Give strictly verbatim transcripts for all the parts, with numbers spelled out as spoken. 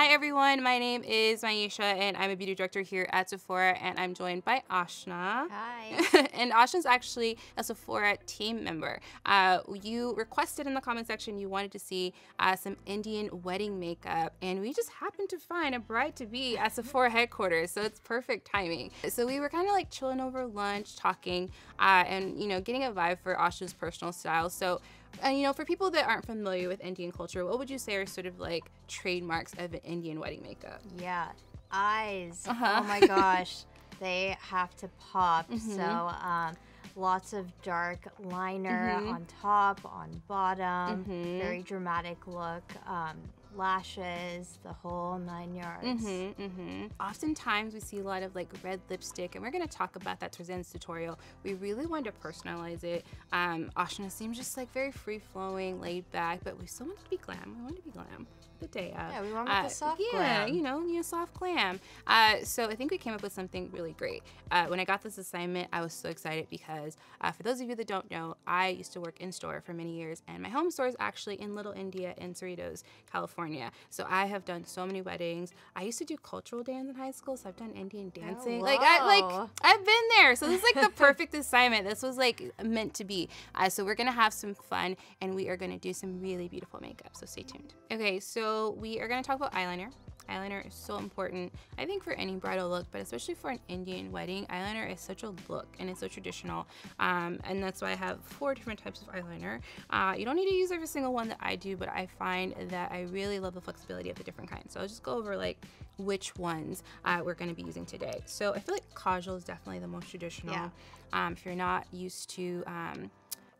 Hi everyone, my name is Myiesha and I'm a beauty director here at Sephora, and I'm joined by Ashna. Hi. And Ashna's actually a Sephora team member. Uh, you requested in the comment section you wanted to see uh, some Indian wedding makeup, and we just happened to find a bride-to-be at Sephora headquarters, so it's perfect timing. So we were kind of like chilling over lunch, talking, uh, and you know, getting a vibe for Ashna's personal style. So. And you know, for people that aren't familiar with Indian culture, what would you say are sort of like trademarks of an Indian wedding makeup? Yeah, eyes. Uh-huh. Oh my gosh, they have to pop. Mm-hmm. So um, lots of dark liner mm-hmm. on top, on bottom, mm-hmm. very dramatic look. Um, lashes, the whole nine yards. Mm-hmm, mm-hmm. Oftentimes we see a lot of like red lipstick, and we're gonna talk about that towards the end of this tutorial. We really wanted to personalize it. Um, Ashna seems just like very free-flowing, laid back, but we still want to be glam. We want to be glam the day of. Yeah, we want uh, the soft yeah, glam. Yeah, you know, you know, soft glam. Uh, so I think we came up with something really great. Uh, when I got this assignment, I was so excited because uh, for those of you that don't know, I used to work in store for many years, and my home store is actually in Little India in Cerritos, California. So I have done so many weddings. I used to do cultural dance in high school, so I've done Indian dancing. Oh, like I like I've been there. So this is like the perfect assignment. This was like meant to be. Uh, so we're gonna have some fun, and we are gonna do some really beautiful makeup. So stay tuned. Okay, so we are gonna talk about eyeliner. Eyeliner is so important, I think, for any bridal look, but especially for an Indian wedding. Eyeliner is such a look, and it's so traditional, um, and that's why I have four different types of eyeliner. Uh, you don't need to use every single one that I do, but I find that I really love the flexibility of the different kinds. So I'll just go over like which ones uh, we're gonna be using today. So I feel like Kajal is definitely the most traditional. Yeah. Um, if you're not used to um,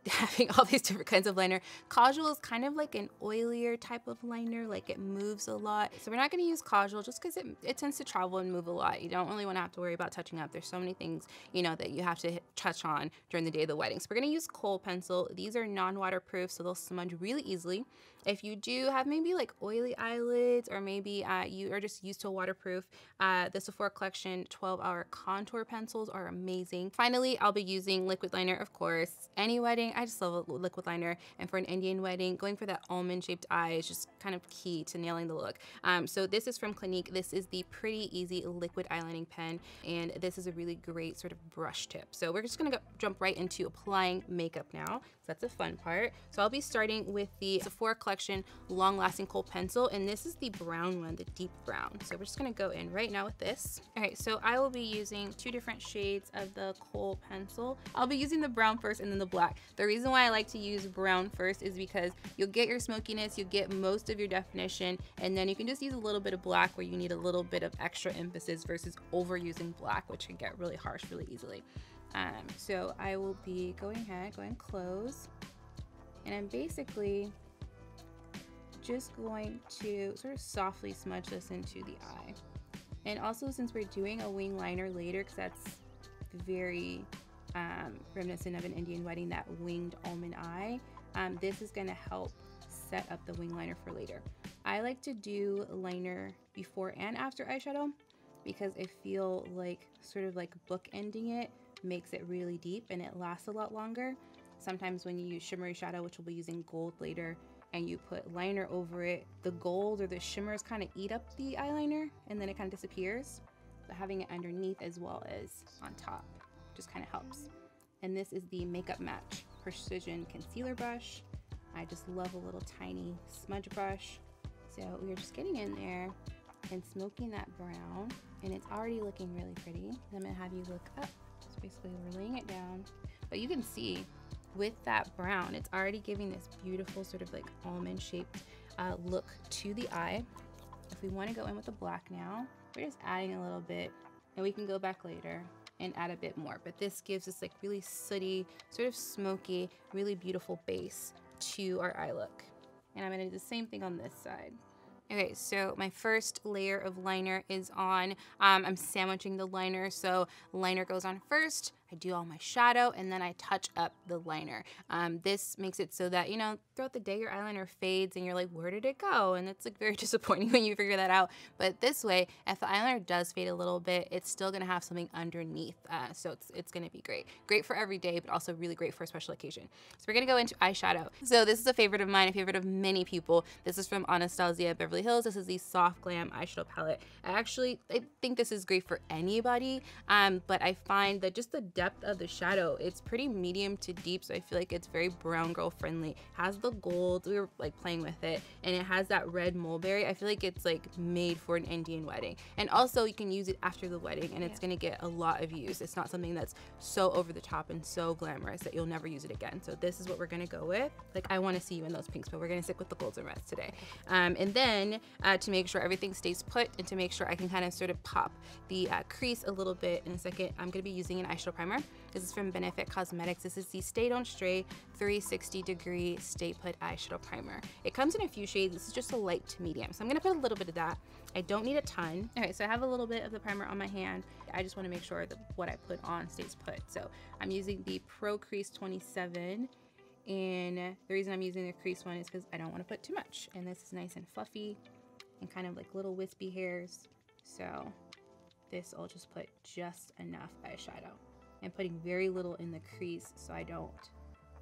having all these different kinds of liner. Kajal is kind of like an oilier type of liner, like it moves a lot. So we're not gonna use Kajal just because it, it tends to travel and move a lot. You don't really wanna have to worry about touching up. There's so many things, you know, that you have to touch on during the day of the wedding. So we're gonna use Kohl pencil. These are non-waterproof, so they'll smudge really easily. If you do have maybe like oily eyelids, or maybe uh, you are just used to waterproof, uh, the Sephora Collection twelve hour contour pencils are amazing. Finally, I'll be using liquid liner, of course. Any wedding, I just love a liquid liner, and for an Indian wedding, going for that almond-shaped eye is just kind of key to nailing the look. Um, so this is from Clinique. This is the Pretty Easy Liquid Eyelining Pen, and this is a really great sort of brush tip. So we're just gonna go, jump right into applying makeup now. So that's the fun part. So I'll be starting with the Sephora Collection Long Lasting Kohl Pencil, and this is the brown one, the deep brown. So we're just gonna go in right now with this. All right, so I will be using two different shades of the Kohl pencil. I'll be using the brown first and then the black. The reason why I like to use brown first is because you'll get your smokiness, you'll get most of your definition, and then you can just use a little bit of black where you need a little bit of extra emphasis versus overusing black, which can get really harsh really easily. Um, so I will be going ahead, going close, and I'm basically just going to sort of softly smudge this into the eye. And also, since we're doing a wing liner later, because that's very um, reminiscent of an Indian wedding, that winged almond eye, um, this is gonna help set up the wing liner for later. I like to do liner before and after eyeshadow because I feel like sort of like bookending it makes it really deep and it lasts a lot longer. Sometimes when you use shimmery shadow, which we'll be using gold later, and you put liner over it, the gold or the shimmers kind of eat up the eyeliner and then it kind of disappears. But having it underneath as well as on top just kind of helps. And this is the Makeup Match Precision Concealer Brush. I just love a little tiny smudge brush. So we're just getting in there and smoking that brown, and it's already looking really pretty. I'm gonna have you look up. Just basically we're laying it down. But you can see with that brown, it's already giving this beautiful sort of like almond shaped uh, look to the eye. If we wanna go in with the black now, we're just adding a little bit, and we can go back later and add a bit more. But this gives this like really sooty, sort of smoky, really beautiful base to our eye look. And I'm gonna do the same thing on this side. Okay, so my first layer of liner is on. Um, I'm sandwiching the liner, so liner goes on first, I do all my shadow, and then I touch up the liner. Um, this makes it so that, you know, throughout the day your eyeliner fades and you're like, where did it go? And it's like very disappointing when you figure that out. But this way, if the eyeliner does fade a little bit, it's still gonna have something underneath. Uh, so it's, it's gonna be great. Great for every day, but also really great for a special occasion. So we're gonna go into eyeshadow. So this is a favorite of mine, a favorite of many people. This is from Anastasia Beverly Hills. This is the Soft Glam eyeshadow palette. I actually, I think this is great for anybody, um, but I find that just the depth of the shadow, it's pretty medium to deep, so I feel like it's very brown girl friendly. Has the gold, we were like playing with it, and it has that red mulberry. I feel like it's like made for an Indian wedding. And also you can use it after the wedding, and it's yeah. gonna get a lot of use. It's not something that's so over the top and so glamorous that you'll never use it again. So this is what we're gonna go with. Like, I wanna see you in those pinks, but we're gonna stick with the golds and reds today. Um, and then uh, to make sure everything stays put and to make sure I can kind of sort of pop the uh, crease a little bit in a second, I'm gonna be using an eyeshadow primer. This is from Benefit Cosmetics. This is the Stay Don't Stray three sixty Degree Stay Put Eyeshadow Primer. It comes in a few shades. This is just a light to medium. So I'm gonna put a little bit of that. I don't need a ton. Okay, so I have a little bit of the primer on my hand. I just wanna make sure that what I put on stays put. So I'm using the Pro Crease twenty-seven. And the reason I'm using the crease one is because I don't wanna put too much. And this is nice and fluffy and kind of like little wispy hairs. So this I'll just put just enough eyeshadow. I'm putting very little in the crease so I don't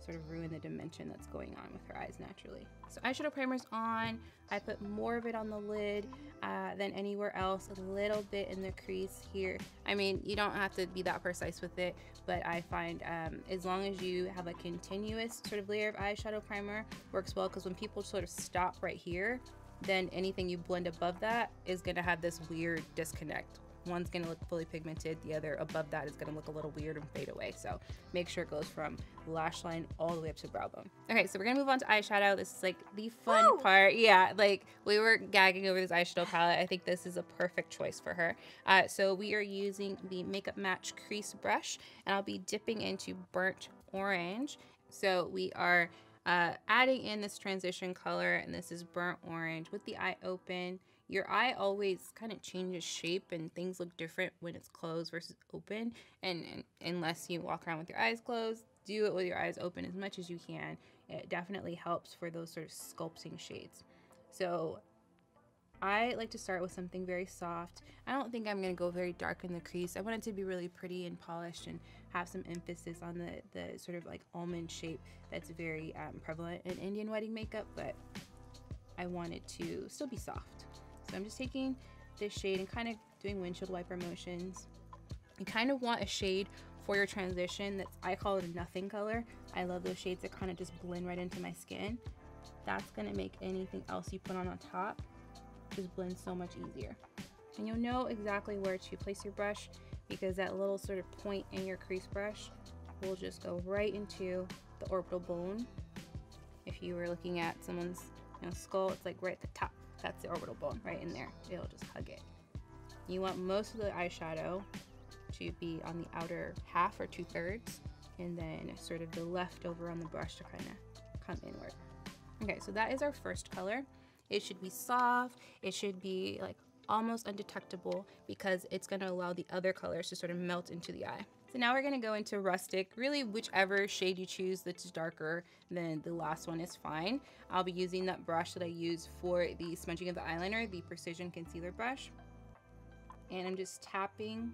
sort of ruin the dimension that's going on with her eyes naturally. So eyeshadow primer's on. I put more of it on the lid uh, than anywhere else, a little bit in the crease here. I mean, you don't have to be that precise with it, but I find um, as long as you have a continuous sort of layer of eyeshadow primer, works well, because when people sort of stop right here, then anything you blend above that is gonna have this weird disconnect. One's gonna look fully pigmented, the other above that is gonna look a little weird and fade away. So make sure it goes from lash line all the way up to brow bone. Okay, so we're gonna move on to eyeshadow. This is like the fun Woo! part. Yeah, like we were gagging over this eyeshadow palette. I think this is a perfect choice for her. Uh, so we are using the Makeup Match Crease Brush, and I'll be dipping into burnt orange. So we are uh, adding in this transition color, and this is burnt orange with the eye open. Your eye always kind of changes shape and things look different when it's closed versus open. And, and unless you walk around with your eyes closed, do it with your eyes open as much as you can. It definitely helps for those sort of sculpting shades. So I like to start with something very soft. I don't think I'm gonna go very dark in the crease. I want it to be really pretty and polished and have some emphasis on the, the sort of like almond shape that's very um, prevalent in Indian wedding makeup, but I want it to still be soft. So I'm just taking this shade and kind of doing windshield wiper motions. You kind of want a shade for your transition that's, I call it a nothing color. I love those shades that kind of just blend right into my skin. That's gonna make anything else you put on on top just blend so much easier. And you'll know exactly where to place your brush because that little sort of point in your crease brush will just go right into the orbital bone. If you were looking at someone's, you know, skull, it's like right at the top. That's the orbital bone right in there. It'll just hug it. You want most of the eyeshadow to be on the outer half or two thirds, and then sort of the leftover on the brush to kind of come inward. Okay, so that is our first color. It should be soft. It should be like almost undetectable because it's gonna allow the other colors to sort of melt into the eye. So now we're gonna go into rustic. Really, whichever shade you choose that's darker than the last one is fine. I'll be using that brush that I use for the smudging of the eyeliner, the Precision Concealer Brush. And I'm just tapping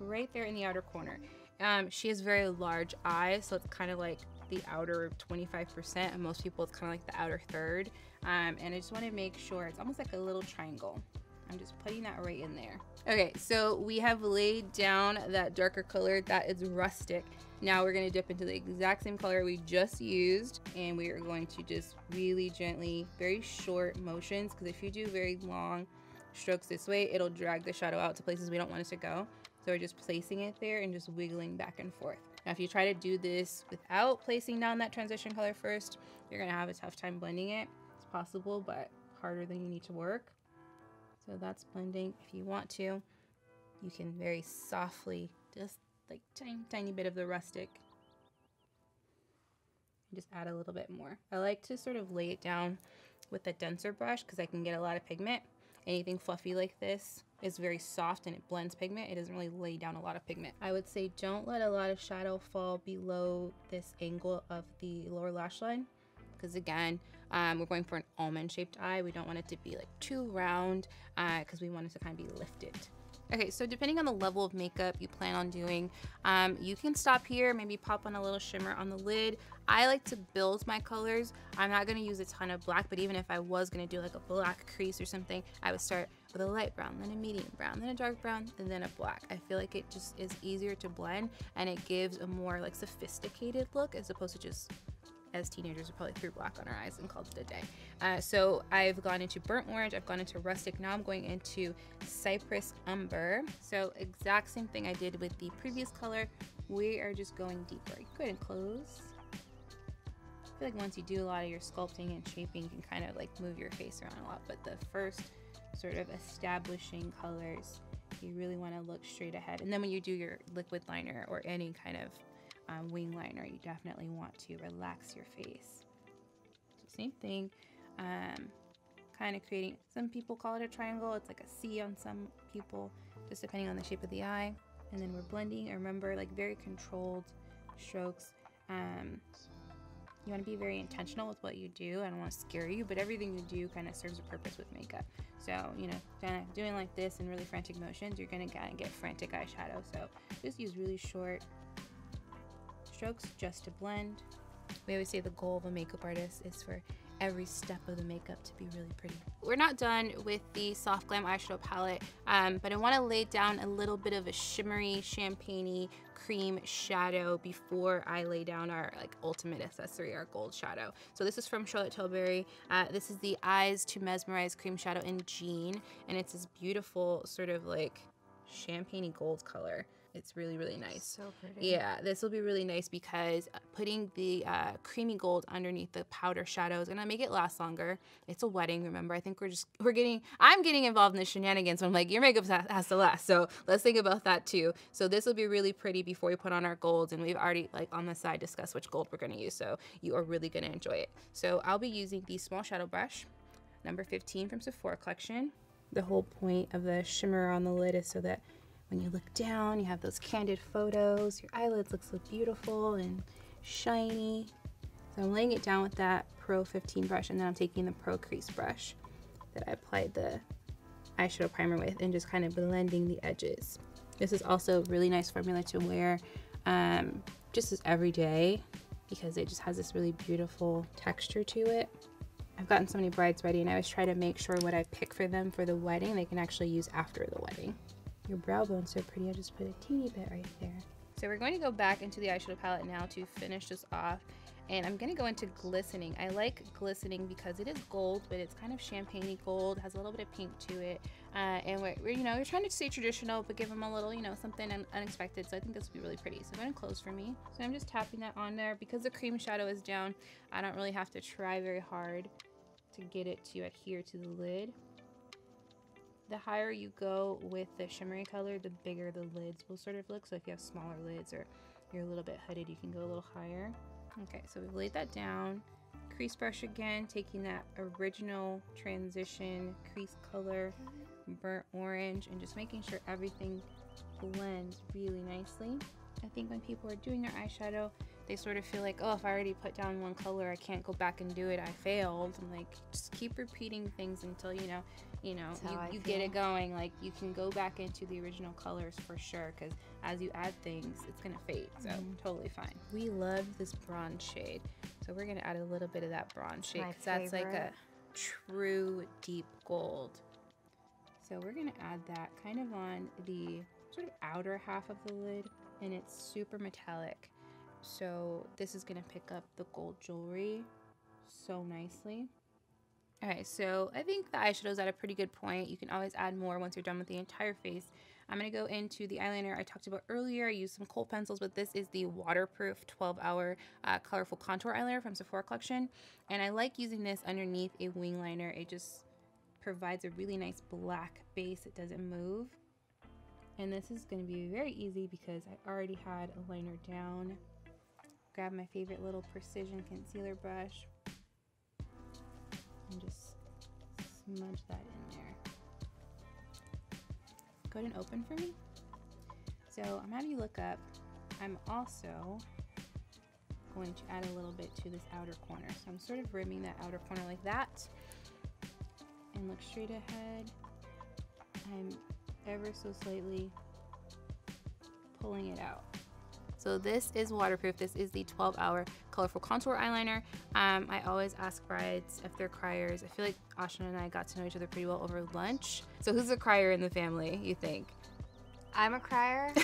right there in the outer corner. Um, she has very large eyes, so it's kind of like the outer twenty-five percent, and most people it's kind of like the outer third. Um, and I just wanna make sure it's almost like a little triangle. I'm just putting that right in there. Okay, so we have laid down that darker color that is rustic. Now we're gonna dip into the exact same color we just used, and we are going to just really gently, very short motions, because if you do very long strokes this way, it'll drag the shadow out to places we don't want it to go. So we're just placing it there and just wiggling back and forth. Now, if you try to do this without placing down that transition color first, you're gonna have a tough time blending it. It's possible, but harder than you need to work. So that's blending. If you want to, you can very softly, just like tiny, tiny bit of the rustic. And just add a little bit more. I like to sort of lay it down with a denser brush because I can get a lot of pigment. Anything fluffy like this, It's very soft and it blends pigment. It doesn't really lay down a lot of pigment. I would say don't let a lot of shadow fall below this angle of the lower lash line, because again, um, we're going for an almond shaped eye. We don't want it to be like too round, because uh, we want it to kind of be lifted. Okay, so depending on the level of makeup you plan on doing, um, you can stop here, maybe pop on a little shimmer on the lid. I like to build my colors. I'm not gonna use a ton of black, but even if I was gonna do like a black crease or something, I would start with a light brown, then a medium brown, then a dark brown, and then a black. I feel like it just is easier to blend and it gives a more like sophisticated look as opposed to just, as teenagers, we probably threw black on our eyes and called it a day. Uh, so I've gone into burnt orange, I've gone into rustic, now I'm going into cypress umber. So exact same thing I did with the previous color, we are just going deeper. You can go ahead and close. I feel like once you do a lot of your sculpting and shaping, you can kind of like move your face around a lot, but the first sort of establishing colors, you really want to look straight ahead. And then when you do your liquid liner or any kind of Um, wing liner, you definitely want to relax your face. So same thing, um, kind of creating, some people call it a triangle, it's like a C on some people, just depending on the shape of the eye. And then we're blending, remember, like very controlled strokes. Um, you want to be very intentional with what you do. I don't want to scare you, but everything you do kind of serves a purpose with makeup. So, you know, kind of doing like this and really frantic motions, you're going to kind of get frantic eyeshadow. So just use really short strokes just to blend. We always say the goal of a makeup artist is for every step of the makeup to be really pretty. We're not done with the Soft Glam eyeshadow palette, um, but I want to lay down a little bit of a shimmery, champagne-y cream shadow before I lay down our like ultimate accessory, our gold shadow. So this is from Charlotte Tilbury. Uh, this is the Eyes to Mesmerize cream shadow in Jean, and it's this beautiful sort of like champagne-y gold color. It's really, really nice. So pretty. Yeah, this will be really nice because putting the uh, creamy gold underneath the powder shadow is gonna make it last longer. It's a wedding, remember? I think we're just, we're getting, I'm getting involved in the shenanigans. So I'm like, your makeup has to last. So let's think about that too. So this will be really pretty before we put on our golds, and we've already like on the side discussed which gold we're gonna use. So you are really gonna enjoy it. So I'll be using the small shadow brush, number fifteen from Sephora collection. The whole point of the shimmer on the lid is so that when you look down, you have those candid photos. Your eyelids look so beautiful and shiny. So I'm laying it down with that Pro fifteen brush, and then I'm taking the Pro Crease brush that I applied the eyeshadow primer with and just kind of blending the edges. This is also a really nice formula to wear um, just as every day because it just has this really beautiful texture to it. I've gotten so many brides ready, and I always try to make sure what I pick for them for the wedding they can actually use after the wedding. Your brow bone's so pretty, I just put a teeny bit right there. So we're going to go back into the eyeshadow palette now to finish this off. And I'm gonna go into glistening. I like glistening because it is gold, but it's kind of champagne-y gold, has a little bit of pink to it. Uh, and we're, we're, you know, we're trying to stay traditional, but give them a little, you know, something un unexpected. So I think this will be really pretty. So I'm gonna close for me. So I'm just tapping that on there. Because the cream shadow is down, I don't really have to try very hard to get it to adhere to the lid. The higher you go with the shimmery color, the bigger the lids will sort of look. So if you have smaller lids or you're a little bit hooded, you can go a little higher. Okay, so we've laid that down. Crease brush again, taking that original transition crease color, burnt orange, and just making sure everything blends really nicely. I think when people are doing their eyeshadow, they sort of feel like, oh, if I already put down one color, I can't go back and do it, I failed. I'm like, just keep repeating things until, you know, you know, you, you get it going. Like, you can go back into the original colors for sure, because as you add things, it's gonna fade, so mm-hmm. Totally fine. We love this bronze shade, so we're gonna add a little bit of that bronze shade, because that's like a true deep gold. So we're gonna add that kind of on the sort of outer half of the lid, and it's super metallic. So this is gonna pick up the gold jewelry so nicely. All right, so I think the eyeshadow's at a pretty good point. You can always add more once you're done with the entire face. I'm gonna go into the eyeliner I talked about earlier. I used some Kohl pencils, but this is the waterproof twelve hour uh, colorful contour eyeliner from Sephora collection. And I like using this underneath a wing liner. It just provides a really nice black base. It doesn't move. And this is gonna be very easy because I already had a liner down. Grab my favorite little precision concealer brush and just smudge that in there. go ahead and open for me? So I'm having you look up. I'm also going to add a little bit to this outer corner. So I'm sort of rimming that outer corner like that. And look straight ahead. I'm ever so slightly pulling it out. So this is waterproof. This is the twelve hour colorful contour eyeliner. Um, I always ask brides if they're criers. I feel like Ashna and I got to know each other pretty well over lunch. So who's a crier in the family, you think? I'm a crier,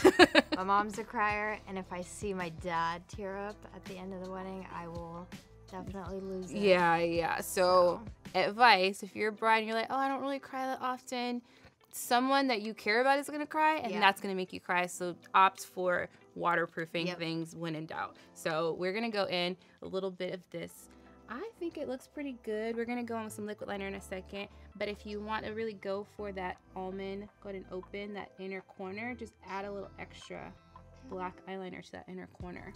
my mom's a crier, and if I see my dad tear up at the end of the wedding, I will definitely lose it. Yeah, yeah. So, so advice, if you're a bride and you're like, oh, I don't really cry that often, someone that you care about is going to cry, and yeah. that's going to make you cry, so opt for waterproofing yep. things when in doubt. So we're going to go in a little bit of this. I think it looks pretty good. We're going to go on with some liquid liner in a second. But if you want to really go for that almond, go ahead and open that inner corner. Just add a little extra black eyeliner to that inner corner.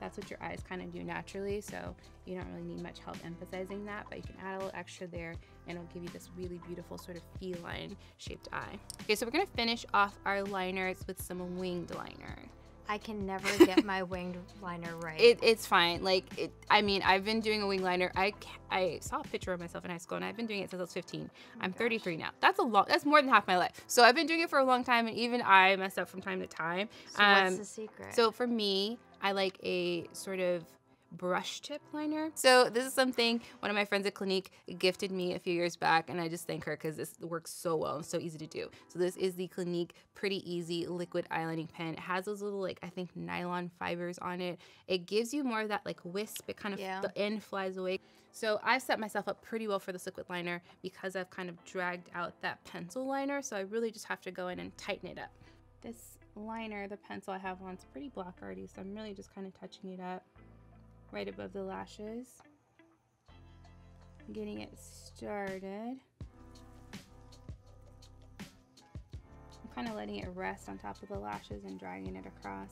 That's what your eyes kind of do naturally, so you don't really need much help emphasizing that, but you can add a little extra there and it'll give you this really beautiful sort of feline shaped eye. Okay, so we're going to finish off our liners with some winged liner. I can never get my winged liner right. It, it's fine. Like, it, I mean, I've been doing a winged liner. I, I saw a picture of myself in high school, and I've been doing it since I was fifteen. Oh I'm gosh. thirty-three now. That's a lot. That's more than half my life. So I've been doing it for a long time, and even I mess up from time to time. So um, what's the secret? So for me, I like a sort of brush tip liner. So this is something one of my friends at Clinique gifted me a few years back, and I just thank her because this works so well and so easy to do. So this is the Clinique Pretty Easy Liquid Eyelining Pen. It has those little, like, I think nylon fibers on it. It gives you more of that like wisp. It kind of, yeah. the end flies away. So I've set myself up pretty well for this liquid liner because I've kind of dragged out that pencil liner. So I really just have to go in and tighten it up. This liner, the pencil I have on, is pretty black already, so I'm really just kind of touching it up right above the lashes, getting it started. I'm kind of letting it rest on top of the lashes and dragging it across.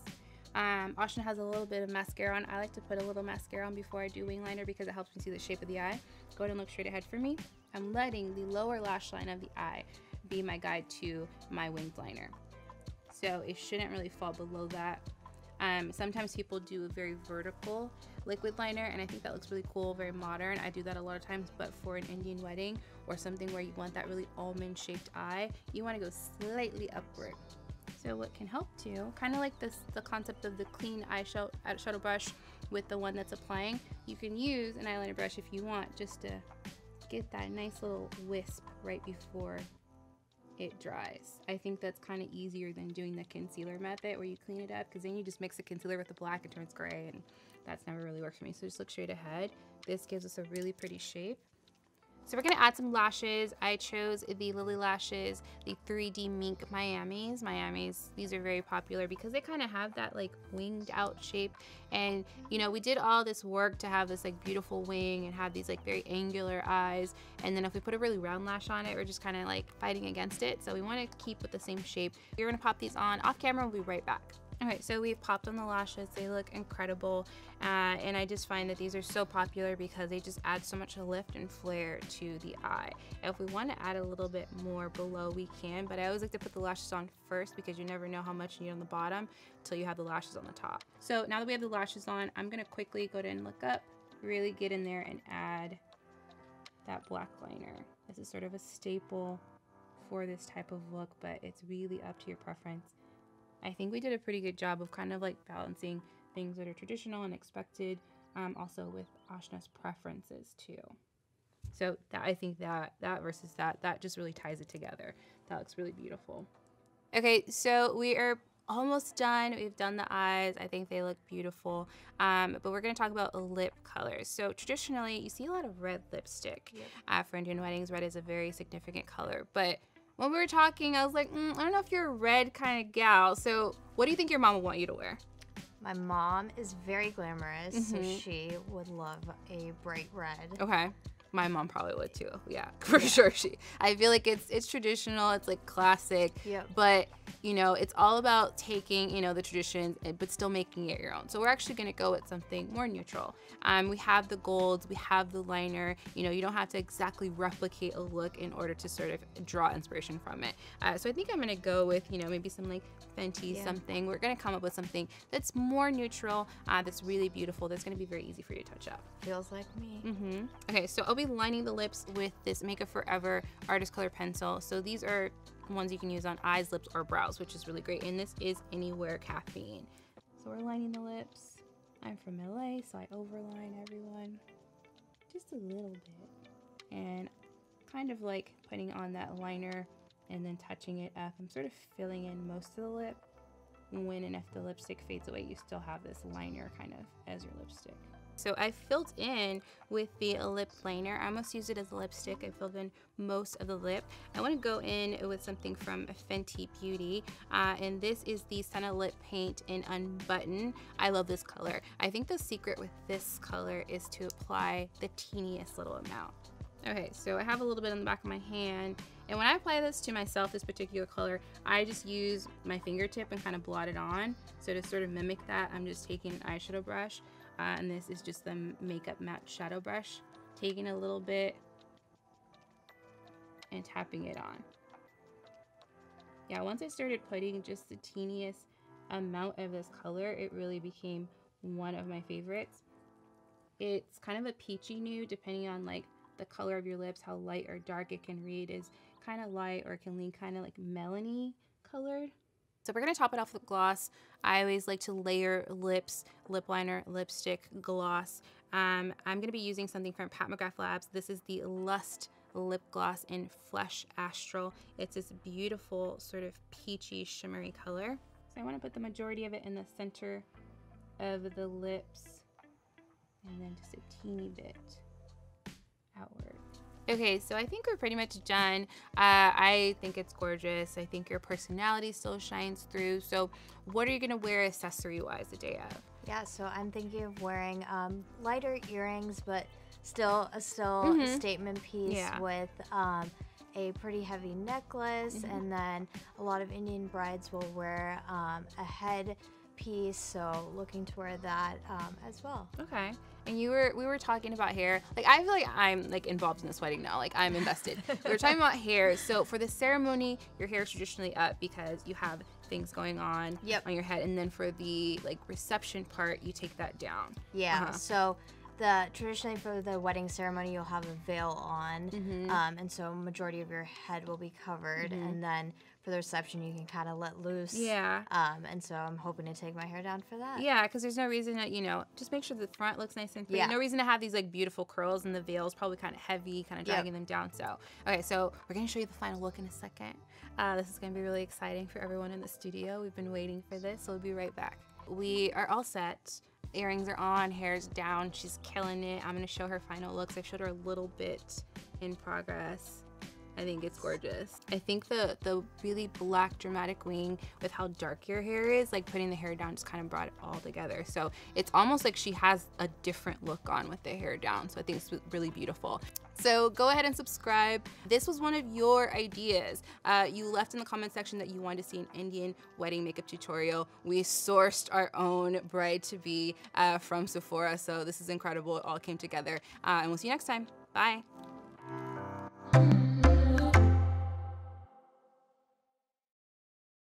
Um, Ashna has a little bit of mascara on. I like to put a little mascara on before I do wing liner because it helps me see the shape of the eye. Go ahead and look straight ahead for me. I'm letting the lower lash line of the eye be my guide to my winged liner. So it shouldn't really fall below that. Um, sometimes people do a very vertical liquid liner, and I think that looks really cool, very modern. I do that a lot of times, but for an Indian wedding or something where you want that really almond-shaped eye, you want to go slightly upward. So what can help too, kind of like this, the concept of the clean eyeshadow, eyeshadow brush with the one that's applying, you can use an eyeliner brush if you want just to get that nice little wisp right before it dries. I think that's kind of easier than doing the concealer method where you clean it up, because then you just mix the concealer with the black, it turns gray, and that's never really worked for me. So just look straight ahead. This gives us a really pretty shape. So we're gonna add some lashes. I chose the Lily Lashes, the three D Mink Miamis. Miamis, these are very popular because they kind of have that like winged out shape. And you know, we did all this work to have this like beautiful wing and have these like very angular eyes. And then if we put a really round lash on it, we're just kind of like fighting against it. So we wanna keep with the same shape. You're gonna pop these on off camera, we'll be right back. All right, so we've popped on the lashes. They look incredible. Uh, and I just find that these are so popular because they just add so much lift and flair to the eye. And if we want to add a little bit more below, we can, but I always like to put the lashes on first because you never know how much you need on the bottom until you have the lashes on the top. So now that we have the lashes on, I'm gonna quickly go ahead and look up, really get in there and add that black liner. This is sort of a staple for this type of look, but it's really up to your preference. I think we did a pretty good job of kind of like balancing things that are traditional and expected, um, also with Ashna's preferences too. So that, I think that that versus that, that just really ties it together. That looks really beautiful. Okay, so we are almost done. We've done the eyes. I think they look beautiful. Um, but we're going to talk about lip colors. So traditionally, you see a lot of red lipstick. Yep. Uh, for Indian weddings, red is a very significant color, but when we were talking, I was like, mm, I don't know if you're a red kind of gal. So what do you think your mom would want you to wear? My mom is very glamorous, mm-hmm. so she would love a bright red. Okay. My mom probably would too. Yeah, for yeah. sure. She. I feel like it's it's traditional. It's like classic. Yeah. But you know, it's all about taking you know the traditions, but still making it your own. So we're actually gonna go with something more neutral. Um, we have the golds, we have the liner. You know, you don't have to exactly replicate a look in order to sort of draw inspiration from it. Uh, so I think I'm gonna go with you know maybe some like Fenty yeah. something. We're gonna come up with something that's more neutral, uh, that's really beautiful. That's gonna be very easy for you to touch up. Feels like me. Mm-hmm. Okay, so I'll be lining the lips with this Makeup Forever Artist Color Pencil. So these are ones you can use on eyes, lips, or brows, which is really great. And this is Anywhere Caffeine. So we're lining the lips. I'm from L A, so I overline everyone just a little bit. And kind of like putting on that liner and then touching it up. I'm sort of filling in most of the lip. When and if the lipstick fades away, you still have this liner kind of as your lipstick. So I filled in with the lip liner. I almost used it as a lipstick. I filled in most of the lip. I want to go in with something from Fenty Beauty, uh, and this is the Stunna Lip Paint in Unbutton. I love this color. I think the secret with this color is to apply the teeniest little amount. Okay, so I have a little bit on the back of my hand, and when I apply this to myself, this particular color, I just use my fingertip and kind of blot it on. So to sort of mimic that, I'm just taking an eyeshadow brush. Uh, and this is just the Makeup Match Shadow Brush, taking a little bit and tapping it on. Yeah, once I started putting just the teeniest amount of this color, it really became one of my favorites. It's kind of a peachy nude, depending on like the color of your lips, how light or dark it can read is kind of light, or it can lean kind of like melony colored. So we're gonna top it off with gloss. I always like to layer lips, lip liner, lipstick, gloss. Um, I'm gonna be using something from Pat McGrath Labs. This is the Lust Lip Gloss in Flesh Astral. It's this beautiful sort of peachy, shimmery color. So I wanna put the majority of it in the center of the lips and then just a teeny bit outward. Okay, so I think we're pretty much done. Uh, I think it's gorgeous. I think your personality still shines through. So what are you gonna wear accessory-wise the day of? Yeah, so I'm thinking of wearing um, lighter earrings, but still, still mm-hmm. a statement piece yeah. with um, a pretty heavy necklace, mm-hmm. and then a lot of Indian brides will wear um, a head piece, so looking to wear that um, as well. Okay. And you were, we were talking about hair. Like, I feel like I'm like involved in this wedding now. Like, I'm invested. We were talking about hair. So for the ceremony, your hair is traditionally up because you have things going on yep. on your head. And then for the like reception part, you take that down. Yeah. Uh-huh. So the traditionally for the wedding ceremony, you'll have a veil on. Mm-hmm. um, and so majority of your head will be covered. Mm-hmm. And then for the reception, you can kind of let loose. Yeah. Um, and so I'm hoping to take my hair down for that. Yeah, because there's no reason to, you know, just make sure the front looks nice and clean. Yeah. No reason to have these, like, beautiful curls, and the veil's probably kind of heavy, kind of dragging yep. them down. So, okay, so we're going to show you the final look in a second. Uh, this is going to be really exciting for everyone in the studio. We've been waiting for this, so we'll be right back. We are all set. Earrings are on, hair's down. She's killing it. I'm going to show her final looks. I showed her a little bit in progress. I think it's gorgeous. I think the the really black dramatic wing with how dark your hair is, like putting the hair down just kind of brought it all together. So it's almost like she has a different look on with the hair down. So I think it's really beautiful. So go ahead and subscribe. This was one of your ideas. Uh, you left in the comment section that you wanted to see an Indian wedding makeup tutorial. We sourced our own bride-to-be uh, from Sephora. So this is incredible. It all came together. Uh, and we'll see you next time. Bye.